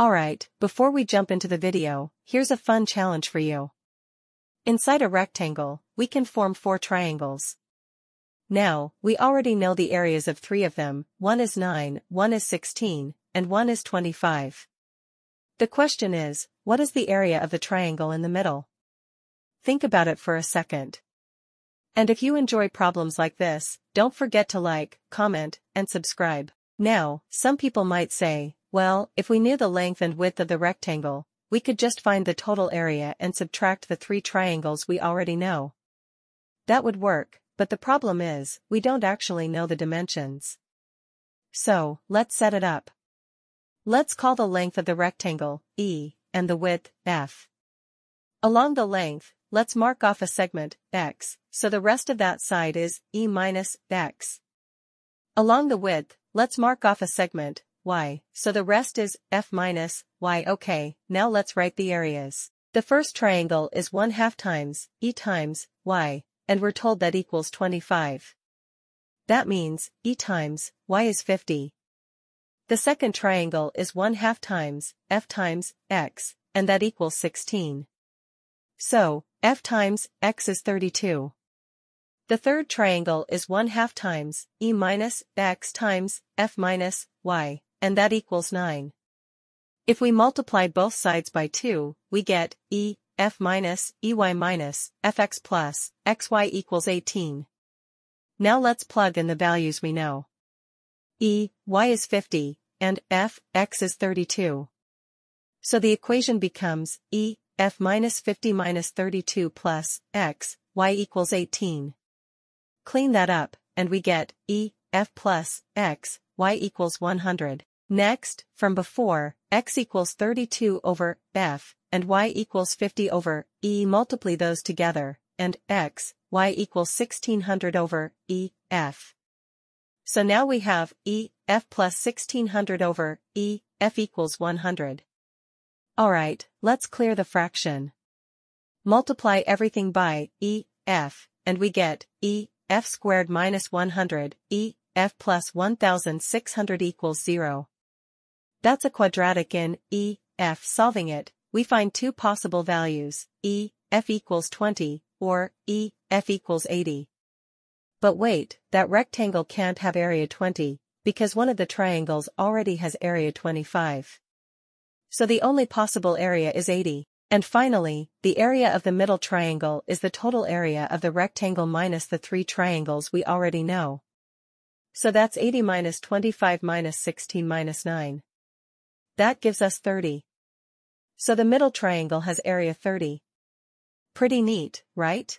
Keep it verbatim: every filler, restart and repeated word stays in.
Alright, before we jump into the video, here's a fun challenge for you. Inside a rectangle, we can form four triangles. Now, we already know the areas of three of them, one is nine, one is sixteen, and one is twenty-five. The question is, what is the area of the triangle in the middle? Think about it for a second. And if you enjoy problems like this, don't forget to like, comment, and subscribe. Now, some people might say, well, if we knew the length and width of the rectangle, we could just find the total area and subtract the three triangles we already know. That would work. But the problem is, we don't actually know the dimensions. So, let's set it up. Let's call the length of the rectangle, E, and the width, F. Along the length, let's mark off a segment, X, so the rest of that side is E minus X. Along the width, let's mark off a segment, Y, so the rest is F minus Y. Okay, now let's write the areas. The first triangle is one half times E times Y. And we're told that equals twenty-five. That means, E times Y is fifty. The second triangle is one half times F times X, and that equals sixteen. So, F times X is thirty-two. The third triangle is one half times E minus X times F minus Y, and that equals nine. If we multiply both sides by two, we get E F minus, E Y minus, F X plus, X Y equals eighteen. Now let's plug in the values we know. E, Y is fifty, and F, X is thirty-two. So the equation becomes E, F minus fifty minus thirty-two plus, X, Y equals eighteen. Clean that up, and we get E, F plus, X, Y equals one hundred. Next, from before, X equals thirty-two over F, and Y equals fifty over E. Multiply those together, and X, Y equals sixteen hundred over E, F. So now we have E, F plus sixteen hundred over E, F equals one hundred. Alright, let's clear the fraction. Multiply everything by E, F, and we get E, F squared minus one hundred, E, F plus one thousand six hundred equals zero. That's a quadratic in E, F. Solving it, we find two possible values, E, F equals twenty, or E, F equals eighty. But wait, that rectangle can't have area twenty, because one of the triangles already has area twenty-five. So the only possible area is eighty. And finally, the area of the middle triangle is the total area of the rectangle minus the three triangles we already know. So that's eighty minus twenty-five minus sixteen minus nine. That gives us thirty. So the middle triangle has area thirty. Pretty neat, right?